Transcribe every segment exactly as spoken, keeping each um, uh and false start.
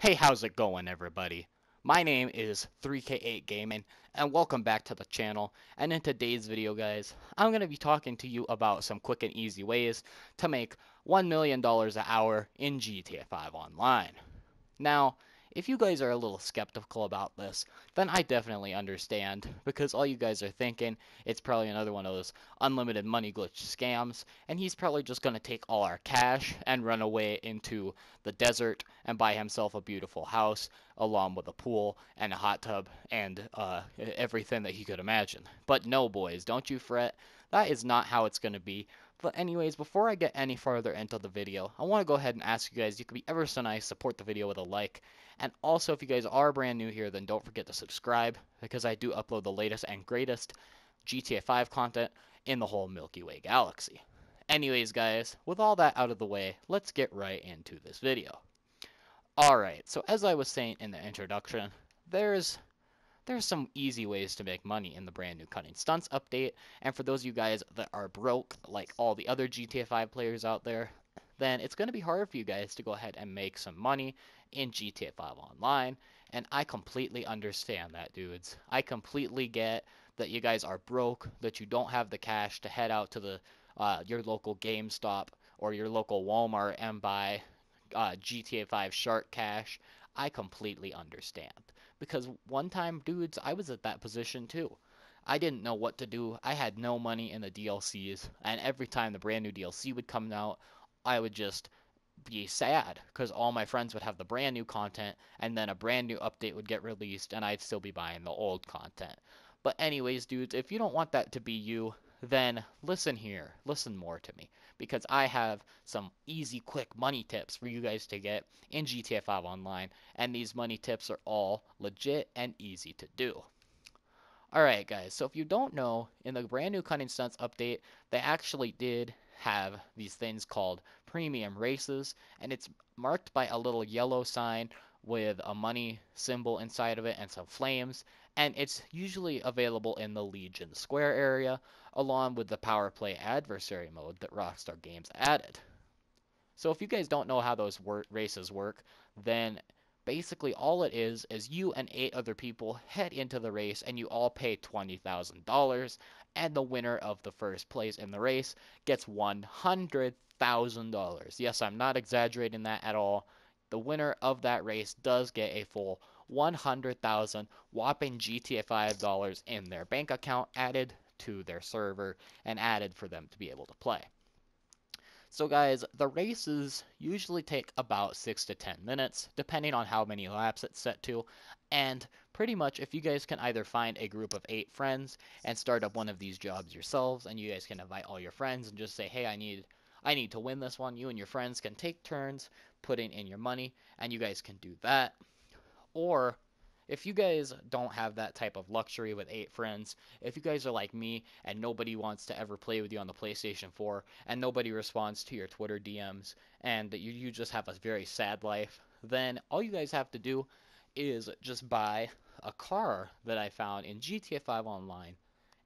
Hey, how's it going, everybody? My name is three K eight Gaming, and welcome back to the channel. And in today's video, guys, I'm going to be talking to you about some quick and easy ways to make one million dollars an hour in G T A five Online. Now, if you guys are a little skeptical about this, then I definitely understand, because all you guys are thinking, it's probably another one of those unlimited money glitch scams, and he's probably just going to take all our cash and run away into the desert and buy himself a beautiful house, along with a pool and a hot tub and uh, everything that he could imagine. But no, boys, don't you fret. That is not how it's going to be. But anyways, before I get any further into the video, I want to go ahead and ask you guys, you can be ever so nice, support the video with a like. And also, if you guys are brand new here, then don't forget to subscribe, because I do upload the latest and greatest G T A five content in the whole Milky Way galaxy. Anyways, guys, with all that out of the way, let's get right into this video. Alright, so as I was saying in the introduction, there's... There's some easy ways to make money in the brand new Cutting Stunts update, and for those of you guys that are broke, like all the other G T A five players out there, then it's going to be hard for you guys to go ahead and make some money in G T A five Online, and I completely understand that, dudes. I completely get that you guys are broke, that you don't have the cash to head out to the uh, your local GameStop or your local Walmart and buy uh, G T A five shark cash. I completely understand, because one time, dudes, I was at that position too. I didn't know what to do. I had no money in the D L Cs, and every time the brand new D L C would come out, I would just be sad, because all my friends would have the brand new content, and then a brand new update would get released, and I'd still be buying the old content. But anyways, dudes, if you don't want that to be you, then listen here, listen more to me, because I have some easy, quick money tips for you guys to get in G T A five Online, and these money tips are all legit and easy to do. Alright, guys, so if you don't know, in the brand new Cutting Stunts update, they actually did have these things called premium races, and it's marked by a little yellow sign with a money symbol inside of it and some flames, and it's usually available in the Legion Square area, along with the Power Play adversary mode that Rockstar Games added. So if you guys don't know how those wor- races work, then basically all it is is you and eight other people head into the race, and you all pay twenty thousand dollars, and the winner of the first place in the race gets one hundred thousand dollars. Yes, I'm not exaggerating that at all. The winner of that race does get a full one hundred thousand whopping G T A five dollars in their bank account, added to their server and added for them to be able to play. So guys, the races usually take about six to ten minutes, depending on how many laps it's set to, and pretty much if you guys can either find a group of eight friends and start up one of these jobs yourselves, and you guys can invite all your friends and just say, hey, I need... I need to win this one. You and your friends can take turns putting in your money, and you guys can do that. Or if you guys don't have that type of luxury with eight friends, if you guys are like me and nobody wants to ever play with you on the PlayStation four and nobody responds to your Twitter D Ms and you, you just have a very sad life, then all you guys have to do is just buy a car that I found in G T A five Online,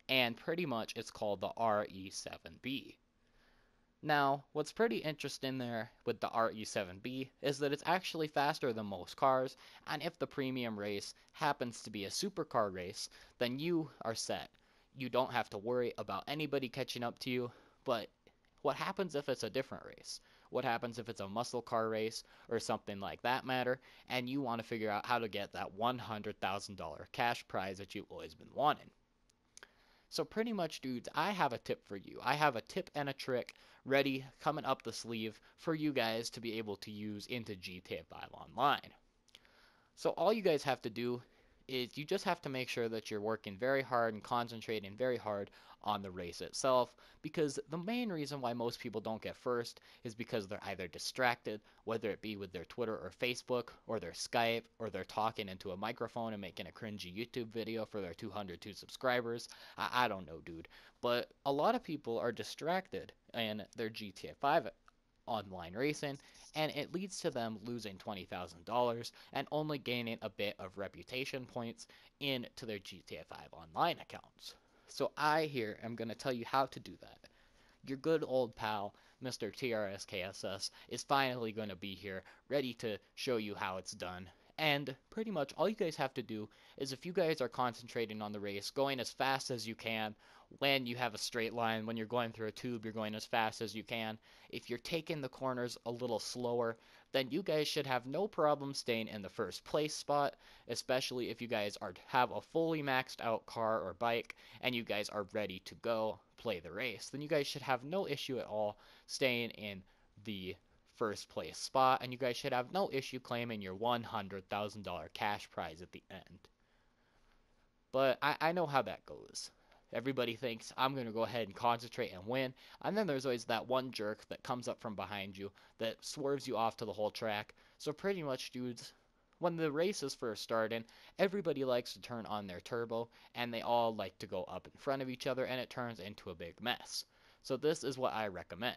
and pretty much it's called the R E seven B. Now, what's pretty interesting there with the R E seven B is that it's actually faster than most cars, and if the premium race happens to be a supercar race, then you are set. You don't have to worry about anybody catching up to you, but what happens if it's a different race? What happens if it's a muscle car race or something like that matter, and you want to figure out how to get that one hundred thousand dollars cash prize that you've always been wanting? So pretty much, dudes, I have a tip for you. I have a tip and a trick ready, coming up the sleeve, for you guys to be able to use into G T A five Online. So all you guys have to do is you just have to make sure that you're working very hard and concentrating very hard on the race itself, because the main reason why most people don't get first is because they're either distracted, whether it be with their Twitter or Facebook or their Skype, or they're talking into a microphone and making a cringy YouTube video for their two hundred two subscribers. I, I don't know, dude, but a lot of people are distracted in their G T A five Online racing, and it leads to them losing twenty thousand dollars and only gaining a bit of reputation points into their G T A five Online accounts. So I here am going to tell you how to do that. Your good old pal, Mister T R S K S S is finally going to be here, ready to show you how it's done. And pretty much all you guys have to do is, if you guys are concentrating on the race, going as fast as you can. When you have a straight line, when you're going through a tube, you're going as fast as you can. If you're taking the corners a little slower, then you guys should have no problem staying in the first place spot, especially if you guys are have a fully maxed out car or bike and you guys are ready to go play the race. Then you guys should have no issue at all staying in the first place spot, and you guys should have no issue claiming your one hundred thousand dollar cash prize at the end. But I, I know how that goes. Everybody thinks, I'm going to go ahead and concentrate and win, and then there's always that one jerk that comes up from behind you that swerves you off to the whole track. So pretty much, dudes, when the race is first starting, everybody likes to turn on their turbo, and they all like to go up in front of each other, and it turns into a big mess. So this is what I recommend.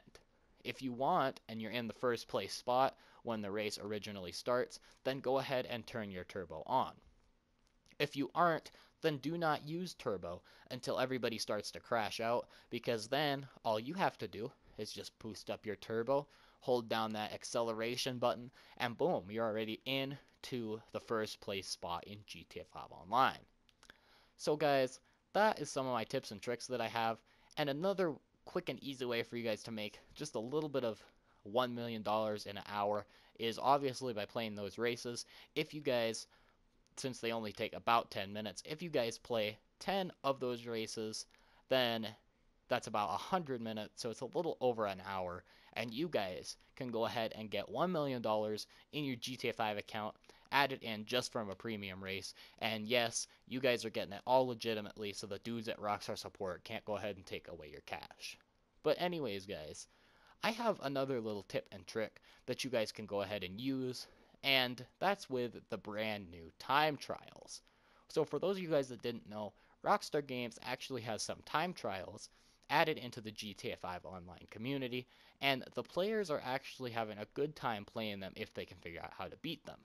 If you want, and you're in the first place spot when the race originally starts, then go ahead and turn your turbo on. If you aren't, then do not use turbo until everybody starts to crash out, because then all you have to do is just boost up your turbo, hold down that acceleration button, and boom, you're already into the first place spot in G T A five Online. So guys, that is some of my tips and tricks that I have, and another quick and easy way for you guys to make just a little bit of one million dollars in an hour is obviously by playing those races. If you guys, since they only take about ten minutes, if you guys play ten of those races, then that's about one hundred minutes, so it's a little over an hour, and you guys can go ahead and get one million dollars in your G T A five account, added in just from a premium race. And yes, you guys are getting it all legitimately, so the dudes at Rockstar Support can't go ahead and take away your cash. But anyways, guys, I have another little tip and trick that you guys can go ahead and use, and that's with the brand new time trials. So for those of you guys that didn't know, Rockstar Games actually has some time trials added into the G T A five Online community, and the players are actually having a good time playing them if they can figure out how to beat them.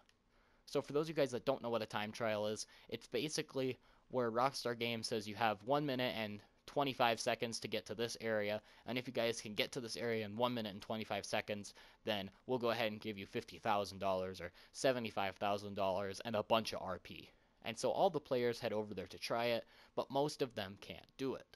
So for those of you guys that don't know what a time trial is, it's basically where Rockstar Games says you have one minute and twenty-five seconds to get to this area, and if you guys can get to this area in one minute and twenty-five seconds, then we'll go ahead and give you fifty thousand dollars or seventy-five thousand dollars and a bunch of R P. And so all the players head over there to try it, but most of them can't do it.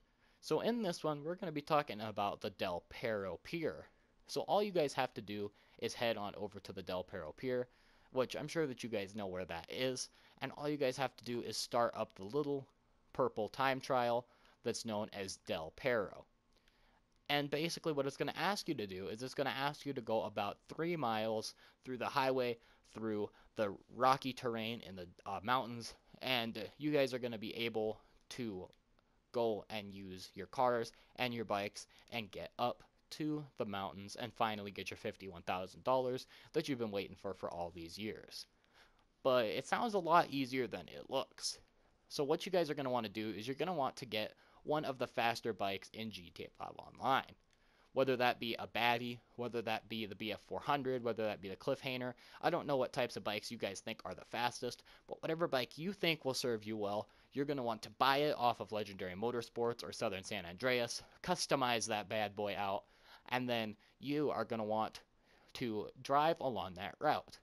So in this one, we're going to be talking about the Del Perro Pier. So all you guys have to do is head on over to the Del Perro Pier, which I'm sure that you guys know where that is. And all you guys have to do is start up the little purple time trial that's known as Del Perro. And basically what it's going to ask you to do is it's going to ask you to go about three miles through the highway, through the rocky terrain in the uh, mountains, and you guys are going to be able to go and use your cars and your bikes and get up to the mountains and finally get your fifty-one thousand dollars that you've been waiting for for all these years. But it sounds a lot easier than it looks. So what you guys are going to want to do is you're going to want to get one of the faster bikes in G T A five Online, whether that be a Bati, whether that be the B F four hundred, whether that be the Cliffhanger. I don't know what types of bikes you guys think are the fastest, but whatever bike you think will serve you well, you're going to want to buy it off of Legendary Motorsports or Southern San Andreas, customize that bad boy out, and then you are going to want to drive along that route.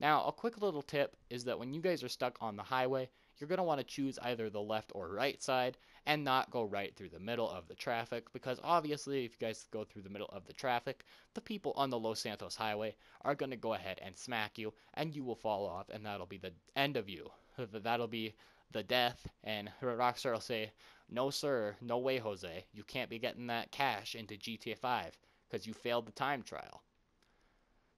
Now, a quick little tip is that when you guys are stuck on the highway, you're going to want to choose either the left or right side and not go right through the middle of the traffic, because obviously if you guys go through the middle of the traffic, the people on the Los Santos highway are going to go ahead and smack you and you will fall off, and that'll be the end of you. That'll be the death, and Rockstar will say, no sir, no way Jose, you can't be getting that cash into G T A five because you failed the time trial.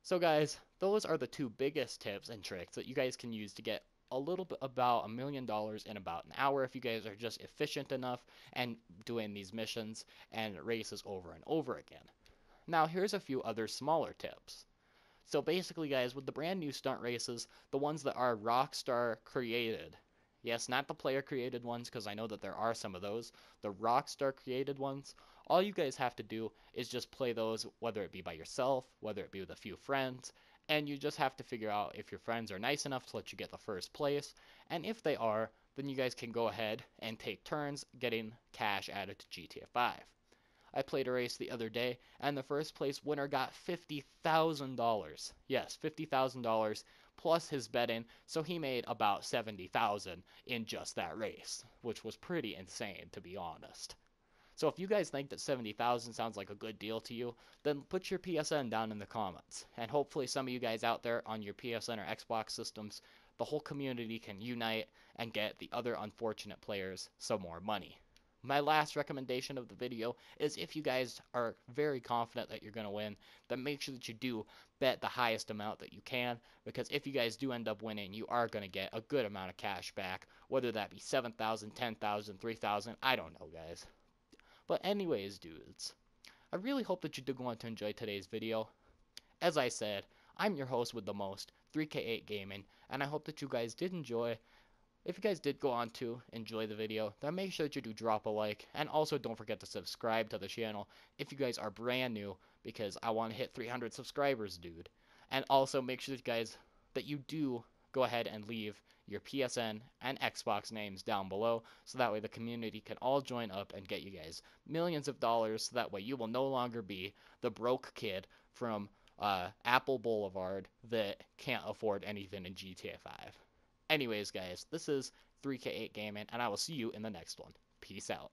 So guys, those are the two biggest tips and tricks that you guys can use to get a little bit about a million dollars in about an hour if you guys are just efficient enough and doing these missions and races over and over again. Now here's a few other smaller tips. So basically guys, with the brand new stunt races, the ones that are Rockstar created, yes, not the player created ones, because I know that there are some of those, the Rockstar created ones, all you guys have to do is just play those, whether it be by yourself, whether it be with a few friends. And you just have to figure out if your friends are nice enough to let you get the first place. And if they are, then you guys can go ahead and take turns getting cash added to G T A five. I played a race the other day, and the first place winner got fifty thousand dollars. Yes, fifty thousand dollars plus his bet in, so he made about seventy thousand dollars in just that race, which was pretty insane, to be honest. So if you guys think that seventy thousand dollars sounds like a good deal to you, then put your P S N down in the comments. And hopefully some of you guys out there on your P S N or Xbox systems, the whole community can unite and get the other unfortunate players some more money. My last recommendation of the video is if you guys are very confident that you're going to win, then make sure that you do bet the highest amount that you can, because if you guys do end up winning, you are going to get a good amount of cash back, whether that be seven thousand dollars, ten thousand dollars, three thousand dollars, I don't know, guys. But anyways, dudes, I really hope that you did want to enjoy today's video. As I said, I'm your host with the most, three K eight Gaming, and I hope that you guys did enjoy. If you guys did go on to enjoy the video, then make sure that you do drop a like, and also don't forget to subscribe to the channel if you guys are brand new, because I want to hit three hundred subscribers, dude. And also make sure that you guys, that you do go ahead and leave your P S N and Xbox names down below, so that way the community can all join up and get you guys millions of dollars, so that way you will no longer be the broke kid from uh, Apple Boulevard that can't afford anything in G T A five. Anyways, guys, this is three K eight Gaming, and I will see you in the next one. Peace out.